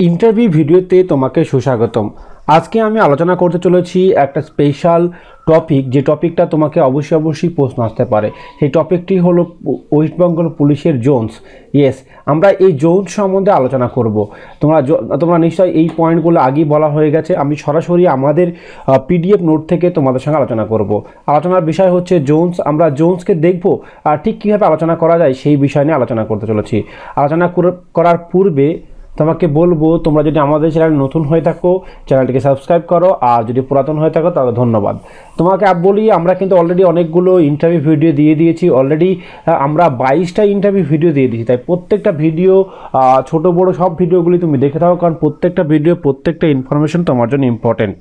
Interview भिडियोते तोमाके सुस्वागतम। आज के आमी आलोचना करते चलेছি একটা স্পেশাল টপিক, যে টপিকটা তোমাকে অবশ্যই অবশ্যই প্রশ্ন আসতে পারে। সেই টপিকটি হলো ওয়েস্ট বেঙ্গল পুলিশের জোনস। ইয়েস, আমরা এই জোনস সম্বন্ধে আলোচনা করব। তোমরা নিশ্চয়ই এই পয়েন্টগুলো আগেই বলা হয়ে গেছে, আমি সরাসরি আমাদের পিডিএফ নোট থেকে তোমাদের সঙ্গে আলোচনা করব। আলোচনার বিষয় হচ্ছে জোনস। আমরা জোনসকে দেখব আর ঠিক কীভাবে আলোচনা করা যায় সেই বিষয় নিয়ে আলোচনা করতে চলেছি। আলোচনা করার পূর্বে তোমাকে বলবো, তোমরা যদি আমাদের চ্যানেল নতুন হয়ে থাকো চ্যানেলটিকে সাবস্ক্রাইব করো, আর যদি পুরাতন হয়ে থাকো তাহলে ধন্যবাদ। তোমাকে বলি, আমরা কিন্তু অলরেডি অনেকগুলো ইন্টারভিউ ভিডিও দিয়ে দিয়েছি। অলরেডি আমরা 22টা ইন্টারভিউ ভিডিও দিয়ে দিয়েছি, তাই প্রত্যেকটা ভিডিও ছোট বড় সব ভিডিওগুলি তুমি দেখে থাকো, কারণ প্রত্যেকটা ভিডিও প্রত্যেকটা ইনফরমেশন তোমার জন্য ইম্পর্টেন্ট।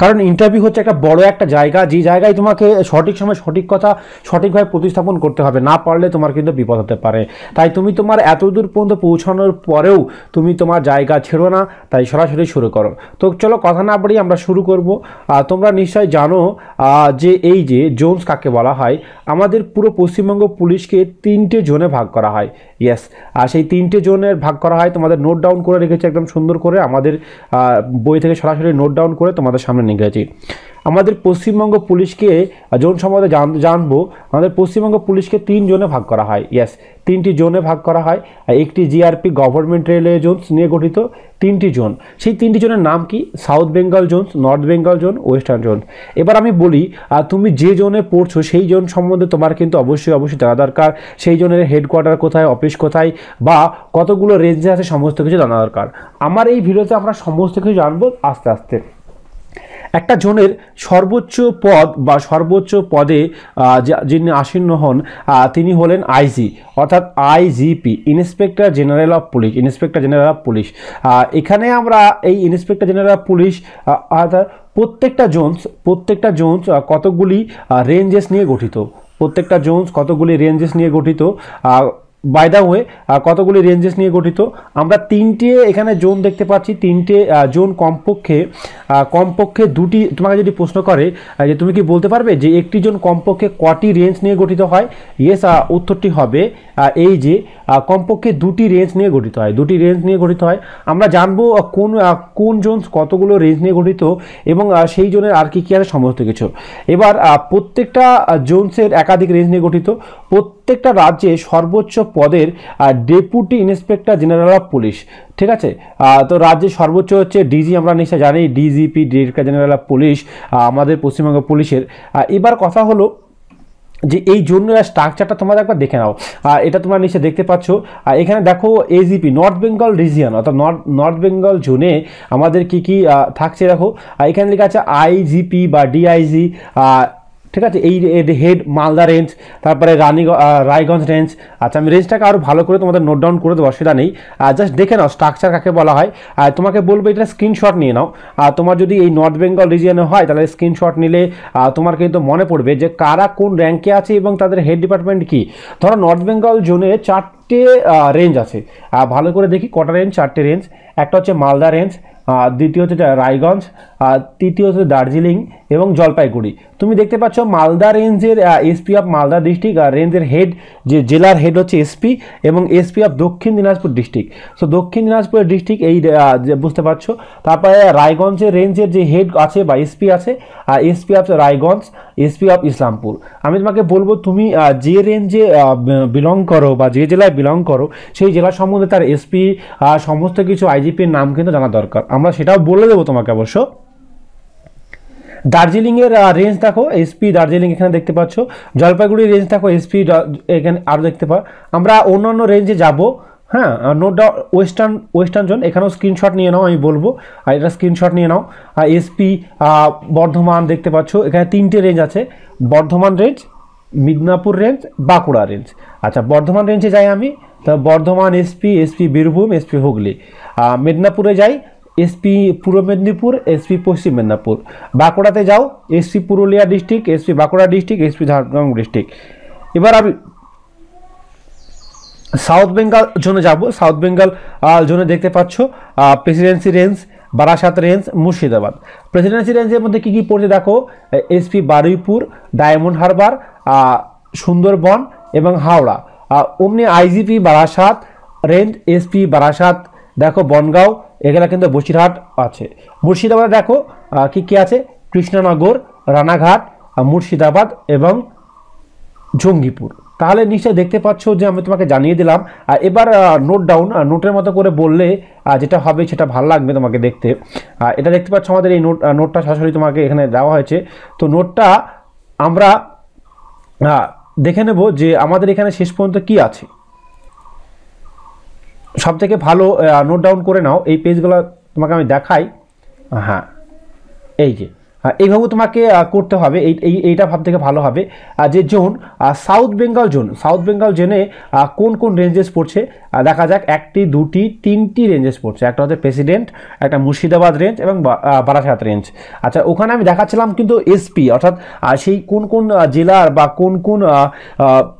কারণ ইন্টারভিউ হচ্ছে একটা বড় একটা জায়গা, যে জায়গায় তোমাকে সঠিক সময় সঠিক কথা সঠিকভাবে প্রতিস্থাপন করতে হবে, না পারলে তোমার কিন্তু বিপদ হতে পারে। তাই তুমি তোমার এতদূর পর্যন্ত পৌঁছানোর পরেও তুমি তোমার জায়গা ছেড়ো না, তাই সরাসরি শুরু করো। তো চলো, কথা না বাড়িয়ে আমরা শুরু করব। তোমরা নিশ্চয়ই জানো যে এই যে জোনস কাকে বলা হয়। আমাদের পুরো পশ্চিমবঙ্গ পুলিশকে 3টে জোনে ভাগ করা হয়। ইয়েস, আর সেই 3টে জোনের ভাগ করা হয়, তোমাদের নোট ডাউন করে রেখেছি একদম সুন্দর করে, আমাদের বই থেকে সরাসরি নোট ডাউন করে তোমাদের সামনে নিয়ে গেছি। আমাদের পশ্চিমবঙ্গ পুলিশকে জোন সম্বন্ধে জানবো। আমাদের পশ্চিমবঙ্গ পুলিশকে 3 জোনে ভাগ করা হয়। ইয়েস, 3টি জোনে ভাগ করা হয়। একটি জিআরপি গভর্নমেন্ট রেলওয়ে জোনস নিয়ে গঠিত 3টি জোন। সেই 3টি জোনের নাম কি? South Bengal zones, north Bengal zone, western zone. এবার আমি বলি, তুমি যে জোনে পড়ছো সেই জোন সম্বন্ধে তোমার কিন্তু অবশ্যই অবশ্যই জানা দরকার। সেই জোনের হেডকোয়ার্টার কোথায়, অফিস কোথায় বা কতগুলো রেঞ্জে আছে, সমস্ত কিছু জানা দরকার। আমার এই ভিডিওতে আমরা সমস্ত কিছু জানবো আস্তে আস্তে। একটা জোনের সর্বোচ্চ পদ বা সর্বোচ্চ পদে যিনি আসীন হন তিনি হলেন আইজি, অর্থাৎ IGP, inspector general of police. Inspector general of police, এখানে আমরা এই ইন্সপেক্টর জেনারেল অফ পুলিশ অর্থাৎ প্রত্যেকটা জোনস কতগুলি রেঞ্জেস নিয়ে গঠিত। প্রত্যেকটা জোনস কতগুলি রেঞ্জেস নিয়ে গঠিত, বাই দা ওয়ে কতগুলি রেঞ্জেস নিয়ে গঠিত। আমরা 3টে এখানে জোন দেখতে পাচ্ছি। 3টে জোন কমপক্ষে 2টি, তোমাকে যদি প্রশ্ন করে যে তুমি কি বলতে পারবে যে একটি জোন কমপক্ষে কটি রেঞ্জ নিয়ে গঠিত হয়, ইয়েস, উত্তরটি হবে এই যে কমপক্ষে 2টি রেঞ্জ নিয়ে গঠিত হয়। 2টি রেঞ্জ নিয়ে গঠিত হয়। আমরা জানবো কোন জোন কতগুলো রেঞ্জ নিয়ে গঠিত এবং সেই জোনের আর কি কী আছে সমস্ত কিছু। এবার প্রত্যেকটা জোনসের একাধিক রেঞ্জ নিয়ে গঠিত। প্রত্যেকটা রাজ্যে সর্বোচ্চ পদের deputy inspector general of police, ঠিক আছে। তো রাজ্যের সর্বোচ্চ হচ্ছে ডিজি, আমরা নিশ্চয় জানি DGP, director general of police আমাদের পশ্চিমবঙ্গ পুলিশের। এবার কথা হলো যে এই জোনের স্ট্রাকচারটা তোমরা একবার দেখে নাও। এটা তোমরা নিচে দেখতে পাচ্ছ। এখানে দেখো এজিপি, নর্থ বেঙ্গল রিজিয়ন, অর্থাৎ নর্থ বেঙ্গল জোনে আমাদের কি কি থাকছে দেখো। এখানে লেখা আছে আইজিপি বা ডিআইজি, ঠিক আছে। এই হেড মালদা রেঞ্জ, তারপরে রায়গঞ্জ রেঞ্জ। আচ্ছা, আমি রেঞ্জটাকে আরও ভালো করে তোমাদের নোট ডাউন করে দেবো, অসুবিধা নেই। জাস্ট দেখে নাও স্ট্রাকচার কাকে বলা হয়। আর তোমাকে বলবো এটা স্ক্রিনশট নিয়ে নাও। আর তোমার যদি এই নর্থ বেঙ্গল রিজিয়নে হয় তাহলে স্ক্রিনশট নিলে তোমার কিন্তু মনে পড়বে যে কারা কোন র্যাঙ্কে আছে এবং তাদের হেড ডিপার্টমেন্ট কী। ধরো নর্থ বেঙ্গল জোনে 4টে রেঞ্জ আছে। ভালো করে দেখি কটা রেঞ্জ, 4টে রেঞ্জ। একটা হচ্ছে মালদা রেঞ্জ, দ্বিতীয় হচ্ছে রায়গঞ্জ, তৃতীয় হচ্ছে দার্জিলিং এবং জলপাইগুড়ি। তুমি দেখতে পাচ্ছ মালদা রেঞ্জের এসপি অফ মালদা ডিস্ট্রিক্ট, আর রেঞ্জের হেড যে জেলার হেড হচ্ছে এসপি, এবং এসপি অফ দক্ষিণ দিনাজপুর ডিস্ট্রিক্ট। সো দক্ষিণ দিনাজপুর ডিস্ট্রিক্ট এই বুঝতে পারছো। তারপরে রায়গঞ্জের রেঞ্জের যে হেড আছে বা এসপি আছে, SP of Raiganj, SP of Islampur. আমি তোমাকে বলবো তুমি যে রেঞ্জে বিলং করো বা যে জেলায় বিলং করো সেই জেলা সম্বন্ধে তার এসপি সমস্ত কিছু আইজিপির নাম কিন্তু জানা দরকার। আমরা সেটাও বলে দেবো তোমাকে অবশ্য। দার্জিলিংয়ের রেঞ্জ দেখো এসপি দার্জিলিং, এখানে দেখতে পাচ্ছ। জলপাইগুড়ি রেঞ্জ দেখো এসপি, এখানে আরও দেখতে পাও। আমরা অন্যান্য রেঞ্জে যাব, হ্যাঁ, নো ডাউট। ওয়েস্টার্ন জোন, এখানেও স্ক্রিনশট নিয়ে নাও, আমি বলবো এটা স্ক্রিনশট নিয়ে নাও। এসপি বর্ধমান দেখতে পাচ্ছ, এখানে 3টে রেঞ্জ আছে, Bardhaman range, Midnapore range, Bankura range. আচ্ছা, বর্ধমান রেঞ্জে যাই আমি, তো Bardhaman SP, SP Birbhum, SP Hooghly. মিদনাপুরে যাই, এসপি পূর্ব মেদিনীপুর, এসপি পশ্চিম মেদিনীপুর। বাঁকুড়াতে যাও, SP Purulia district, SP Bankura district, SP Jhargram district. এবার আমি সাউথ বেঙ্গল জোনে যাব। সাউথ বেঙ্গল জোনে দেখতে পাচ্ছ presidency range, Barasat range, Murshidabad. Presidency রেঞ্জের মধ্যে কী কী পড়ছে দেখো, এসপি বারুইপুর, ডায়মন্ড হারবার, সুন্দরবন এবং হাওড়া। অমনি IGP Barasat range, SP Barasat देखो बनगाँव एगला क्योंकि बसिरहाट आछे मुर्शिदाबाद देखो कि आछे कृष्णनगर रानाघाट मुर्शिदाबाद एवं जंगीपुर ताहले निश्चय देखते पाच्छो जो हमें तुम्हें जानिए दिलाम एबार नोट डाउन नोटर मतो करे बोलले जेटा हबे सेटा भालो लागबे तुम्हें देखते एटा देखते पाच्छो आमादेर एई नोट नोटटा सरासरि तुम्हें एखाने देवा होयेछे तो नोटटा आमरा देखे नेब जे आमादेर एखाने शेष पर्यन्त कि आछे सबथेके भालो नोट डाउन करे नाओ एई पेजगुलो तुम्हें आमि देखाई हाँ एई जे এইভাবে তোমাকে করতে হবে এইটা ভাব থেকে ভালো হবে যে zone south Bengal zone south Bengal জোনে কোন কোন রেঞ্জেস পড়ছে দেখা যাক একটি দুটি তিনটি রেঞ্জেস পড়ছে একটা হচ্ছে প্রেসিডেন্ট একটা মুর্শিদাবাদ রেঞ্জ এবং বারাসাত রেঞ্জ আচ্ছা ওখানে আমি দেখাচ্ছিলাম কিন্তু এসপি অর্থাৎ সেই কোন কোন জেলার বা কোন কোন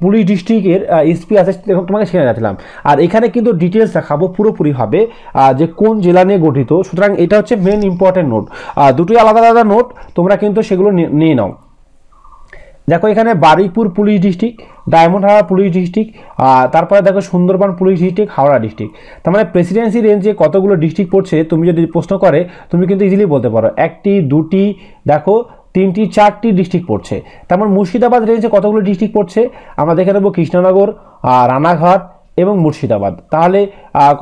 পুলিশ ডিস্ট্রিক্টের এসপি আছে তোমাকে শেয়ার করছিলাম আর এখানে কিন্তু ডিটেইলস দেখাবো পুরোপুরিভাবে যে কোন জেলা নিয়ে গঠিত সুতরাং এটা হচ্ছে মেইন ইম্পর্টেন্ট নোট দুটোই আলাদা আলাদা নোট তোমরা কিন্তু সেগুলো নিয়ে নাও দেখো এখানে Baruipur police district ডায়মন্ডহারা police district তারপরে দেখো Sundarban police district Howrah district তার মানে প্রেসিডেন্সি রেঞ্জে কতগুলো ডিস্ট্রিক্ট পড়ছে তুমি যদি প্রশ্ন করে তুমি কিন্তু ইজিলি বলতে পারো একটি দুটি দেখো তিনটি চারটি ডিস্ট্রিক্ট পড়ছে তার মানে মুর্শিদাবাদ রেঞ্জে কতগুলো ডিস্ট্রিক্ট পড়ছে আমরা দেখে নেব কৃষ্ণনগর রানাঘাট এবং মুর্শিদাবাদ তাহলে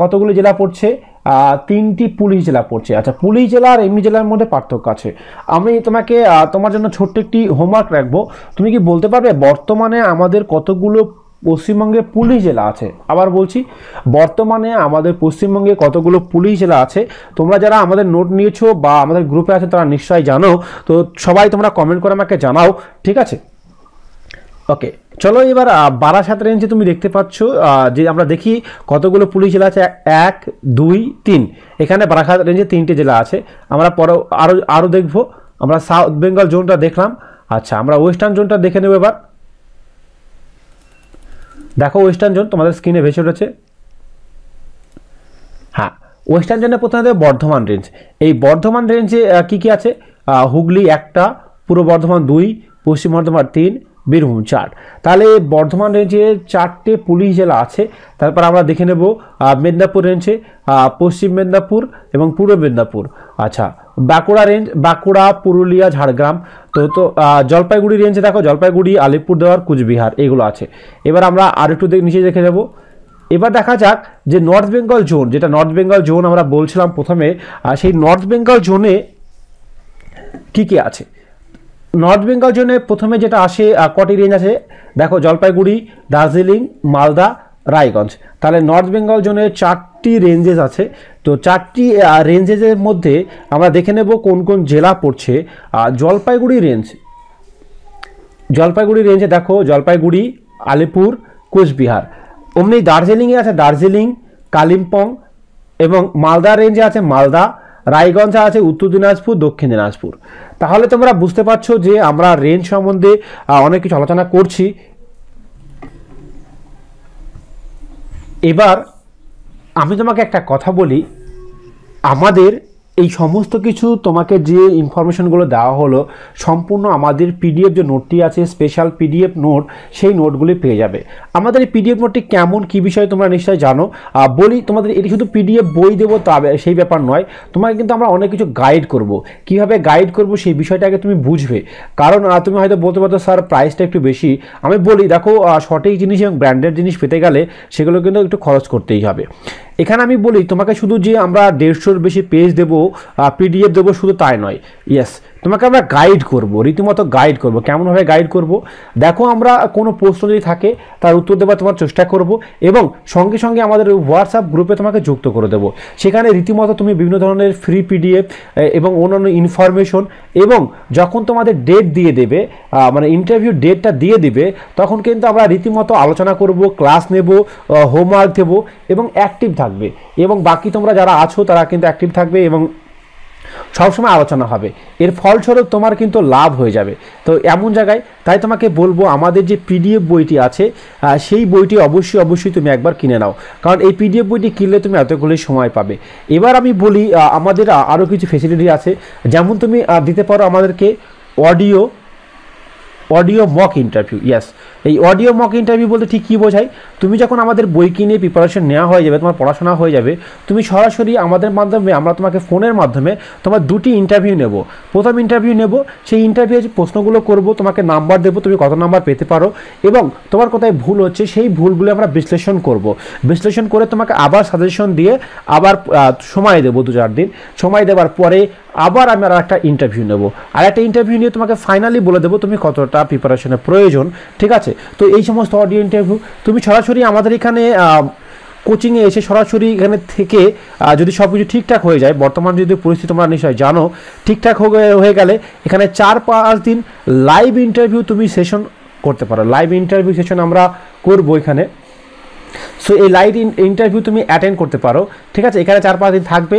কতগুলো জেলা পড়ছে তিনটি পুলিশ জেলা পড়ছে আচ্ছা পুলিশ জেলা আর এমনি জেলার মধ্যে পার্থক্য আছে আমি তোমাকে তোমার জন্য ছোট্ট একটি হোমওয়ার্ক রাখবো তুমি কি বলতে পারবে বর্তমানে আমাদের কতগুলো পশ্চিমবঙ্গে পুলিশ জেলা আছে আবার বলছি বর্তমানে আমাদের পশ্চিমবঙ্গে কতগুলো পুলিশ জেলা আছে তোমরা যারা আমাদের নোট নিয়েছো বা আমাদের গ্রুপে আছে তারা নিশ্চয়ই জানো তো সবাই তোমরা কমেন্ট করে আমাকে জানাও ঠিক আছে ওকে चलो এবার বারাসাত রেঞ্জে তুমি দেখতে পাচ্ছ যে আমরা দেখি কতগুলো পুলিশ জেলা আছে 1 2 3 এখানে বারাসাত রেঞ্জে তিনটি জেলা আছে আমরা পরে আরো দেখব আমরা সাউথ বেঙ্গল জোনটা দেখলাম আচ্ছা আমরা ওয়েস্টার্ন জোনটা দেখে নেব এবার দেখো ওয়েস্টার্ন জোন তোমাদের স্ক্রিনে ভেসে উঠেছে হ্যাঁ ওয়েস্টার্ন জোনে প্রথমে বর্ধমান রেঞ্জ এই বর্ধমান রেঞ্জে কি কি আছে হুগলি 1টা পূর্ব বর্ধমান 2 পশ্চিম বর্ধমান 3 बीरभूम 4 ताले बर्धमान रेंजे 4टे पुलिस जिला आछे तारपर आमरा देखे नेब मेदनापुर रेंजे पश्चिम मेदनापुर एवं पूर्व मेदनापुर अच्छा बाँकुड़ा रेंज बाँकुड़ा पुरुलिया झाड़ग्राम तो जलपाइगुड़ी रेंजे देखो जलपाइगुड़ी आलिपुरद्वार कूचबिहार एगुलो आछे एबार आमरा आरेकटु नीचे देखे नेब এবার দেখা যাক যে নর্থ বেঙ্গল জোন যেটা নর্থ বেঙ্গল জোন আমরা বলছিলাম প্রথমে সেই নর্থ বেঙ্গল জোনে কি কি আছে नर्थ बेंगल जोने प्रथम जेटा आसे कटी रेंज आछे देखो जलपाइगुड़ी दार्जिलिंग मालदा रायगंज ताहले नर्थ बेंगल जोने 4टी रेंजेस आछे तो 4टी रेंजेसের মধ্যে আমরা দেখে নেব কোন কোন জেলা পড়ছে जलपाइगुड़ी रेंजे देखो जलपाइगुड़ी आलिपुर कोचबिहार ओमनी दार्जिलिंगे आछे दार्जिलिंग कालिम्पोंग एवं मालदा रेंजे आछे मालदा রায়গঞ্জ আছে উত্তর দিনাজপুর দক্ষিণ দিনাজপুর তাহলে তোমরা বুঝতে পারছো যে আমরা রেঞ্জ সম্বন্ধে অনেক কিছু আলোচনা করছি এবার আমি তোমাকে একটা কথা বলি আমাদের এই সমস্ত কিছু তোমাকে যে ইনফরমেশনগুলো দেওয়া হলো সম্পূর্ণ আমাদের পিডিএফ যে নোটটি আছে স্পেশাল পিডিএফ নোট সেই নোটগুলি পেয়ে যাবে আমাদের এই পিডিএফ নোটটি কেমন কী বিষয়ে তোমরা নিশ্চয়ই জানো বলি তোমাদের এটি শুধু পিডিএফ বই দেবো তা সেই ব্যাপার নয় তোমাকে কিন্তু আমরা অনেক কিছু গাইড করব কিভাবে গাইড করব সেই বিষয়টাকে তুমি বুঝবে কারণ তুমি হয়তো বলতে পারো স্যার প্রাইসটা একটু বেশি আমি বলি দেখো সঠিক জিনিস এবং ব্র্যান্ডেড জিনিস পেতে গেলে সেগুলো কিন্তু একটু খরচ করতেই হবে এখানে আমি বলি তোমাকে শুধু যে আমরা 150 বেশি পেজ দেব পিডিএফ দেব শুধু তাই নয় ইয়েস তোমাকে আমরা গাইড করব রীতিমতো গাইড করব কেমন ভাবে গাইড করব দেখো আমরা কোনো প্রশ্ন যদি থাকে তার উত্তর দেওয়ার তোমার চেষ্টা করব এবং সঙ্গে সঙ্গে আমাদের WhatsApp গ্রুপে তোমাকে যুক্ত করে দেব সেখানে রীতিমতো তুমি বিভিন্ন ধরনের ফ্রি পিডিএফ এবং অন্যান্য ইনফরমেশন এবং যখন তোমাদের ডেট দিয়ে দেবে মানে ইন্টারভিউ ডেটটা দিয়ে দিবে তখন কিন্তু আমরা রীতিমতো আলোচনা করব ক্লাস নেব হোমওয়ার্ক দেব এবং অ্যাক্টিভ থাকবে এবং বাকি তোমরা যারা আছো তারা কিন্তু অ্যাক্টিভ থাকবে এবং सब समय आलोचना होबे एर फलस्वरूप तुम्हार किन्तु लाभ हो जाबे तो एमन जगह ताई तुम्हें बोलबो आमादेर जे पीडिएफ बोईटी आछे सेई बोईटी अवश्य अवश्य तुमि एकबार किने नाओ कारण एई पीडिएफ बोईटी किनले तुमि एतगुलो समय पाबे एबार आमि बोली आमादेर आरो किछु फैसिलिटी आछे जेमन तुमि दिते पारो आमादेरके अडियो मक इंटरव्यू यस এই অডিও মক ইন্টারভিউ বলতে ঠিক কী বোঝায়? তুমি যখন আমাদের বই কিনে প্রিপারেশন নেওয়া হয়ে যাবে, তোমার পড়াশোনা হয়ে যাবে, তুমি সরাসরি আমাদের মাধ্যমে, আমরা তোমাকে ফোনের মাধ্যমে তোমার দুটি ইন্টারভিউ নেব। প্রথম ইন্টারভিউ নেব, সেই ইন্টারভিউ প্রশ্নগুলো করব, তোমাকে নাম্বার দেবো, তুমি কত নাম্বার পেতে পারো এবং তোমার কোথায় ভুল হচ্ছে সেই ভুলগুলো আমরা বিশ্লেষণ করব। বিশ্লেষণ করে তোমাকে আবার সাজেশন দিয়ে আবার সময় দেবো 2-4 দিন। সময় দেওয়ার পরে আবার আমি আর একটা ইন্টারভিউ নেব, আর একটা ইন্টারভিউ নিয়ে তোমাকে ফাইনালি বলে দেবো তুমি কতটা প্রিপারেশনের প্রয়োজন, ঠিক আছে? তো এই সমস্ত অডিও ইন্টারভিউ তুমি সরাসরি আমাদের এখানে কোচিংয়ে এসে সরাসরি এখানে থেকে যদি সব কিছু ঠিকঠাক হয়ে যায়, বর্তমান যদি পরিস্থিতি তোমরা নিশ্চয়ই জানো, ঠিকঠাক হয়ে গেলে এখানে 4-5 দিন লাইভ ইন্টারভিউ তুমি সেশন করতে পারো। লাইভ ইন্টারভিউ সেশন আমরা করবো এখানে। সো এই লাইভ ইন্টারভিউ তুমি অ্যাটেন্ড করতে পারো, ঠিক আছে? এখানে 4-5 দিন থাকবে,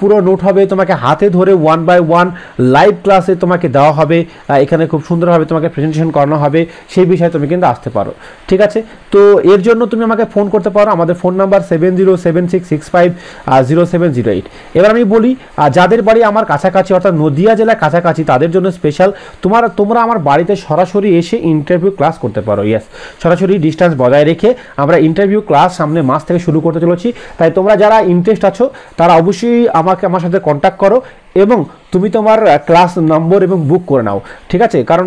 পুরো নোট হবে, তোমাকে হাতে ধরে 1 বাই 1 লাইভ ক্লাসে তোমাকে দেওয়া হবে। এখানে খুব সুন্দরভাবে তোমাকে প্রেজেন্টেশন করানো হবে, সেই বিষয়ে তুমি কিন্তু আসতে পারো, ঠিক আছে? তো এর জন্য তুমি আমাকে ফোন করতে পারো, আমাদের ফোন নাম্বার 7076650708। এবার আমি বলি, যাদের বাড়ি আমার কাছাকাছি অর্থাৎ নদিয়া জেলার কাছাকাছি তাদের জন্য স্পেশাল, তোমরা আমার বাড়িতে সরাসরি এসে ইন্টারভিউ ক্লাস করতে পারো। ইয়েস, সরাসরি ডিস্টেন্স বজায় রেখে আমরা ইন্টারভিউ ক্লাস সামনে মাস থেকে শুরু করতে চলেছি, তাই তোমরা যারা ইন্টারেস্ট আছো তারা অবশ্যই আমার সাথে কন্ট্যাক্ট করো এবং তুমি তোমার ক্লাস নম্বর এবং বুক করে নাও, ঠিক আছে? কারণ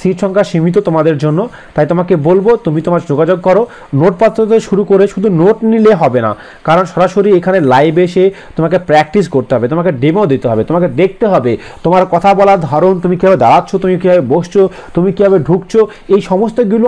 সিট সংখ্যা সীমিত তোমাদের জন্য, তাই তোমাকে বলবো তুমি তোমার যোগাযোগ করো। নোটপত্র থেকে শুরু করে শুধু নোট নিলে হবে না, কারণ সরাসরি এখানে লাইভ এসে তোমাকে প্র্যাকটিস করতে হবে, তোমাকে ডেমো দিতে হবে, তোমাকে দেখতে হবে তোমার কথা বলার ধরন, তুমি কীভাবে দাঁড়াচ্ছ, তুমি কীভাবে বসছো, তুমি কীভাবে ঢুকছো, এই সমস্তগুলো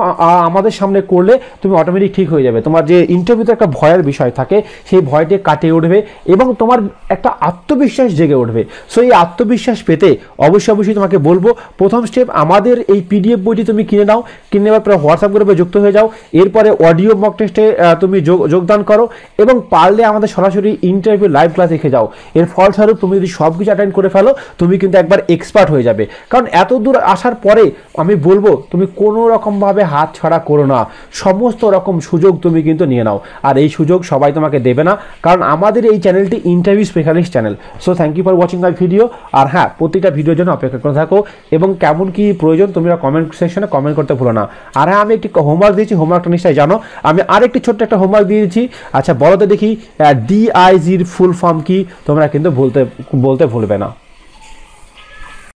আমাদের সামনে করলে তুমি অটোমেটিক ঠিক হয়ে যাবে। তোমার যে ইন্টারভিউতে একটা ভয়ের বিষয় থাকে, সেই ভয়টি কাটিয়ে উঠবে এবং তোমার একটা আত্মবিশ্বাস জেগে উঠবে। সো এই আত্মবিশ্বাস পেতে অবশ্যই তোমাকে বলবো, প্রথম স্টেপ আমাদের এই পিডিএফ বইটি তুমি কিনে নাও। কিনে নেওয়ার পরে হোয়াটসঅ্যাপ গ্রুপে যুক্ত হয়ে যাও, এরপরে অডিও মক টেস্টে তুমি যোগদান করো এবং পারলে আমাদের সরাসরি ইন্টারভিউ লাইভ ক্লাস দেখে যাও। এর ফলস্বরূপ তুমি যদি সব কিছু অ্যাটেন্ড করে ফেলো, তুমি কিন্তু একবার এক্সপার্ট হয়ে যাবে। কারণ এত দূর আসার পরে আমি বলবো তুমি কোনো রকমভাবে হাত ছাড়া করো না, সমস্ত রকম সুযোগ তুমি কিন্তু নিয়ে নাও। আর এই সুযোগ সবাই তোমাকে দেবে না, কারণ আমাদের এই চ্যানেলটি interview specialist channel. So thank you for watching my video. আর হ্যাঁ, প্রতিটা ভিডিওর জন্য অপেক্ষা করে থাকো এবং কেমন কি প্রয়োজন তোমরা কমেন্ট সেকশনে কমেন্ট করতে ভুলো না। আর হ্যাঁ, আমি একটি হোমওয়ার্ক দিয়েছি, হোমওয়ার্কটা নিশ্চয়ই জানো, আমি আরেকটি ছোট্ট একটা হোমওয়ার্ক দিয়েছি। আচ্ছা বলো তো দেখি, DIG-র ফুল ফর্ম কি? তোমরা কিন্তু বলতে ভুলবে না।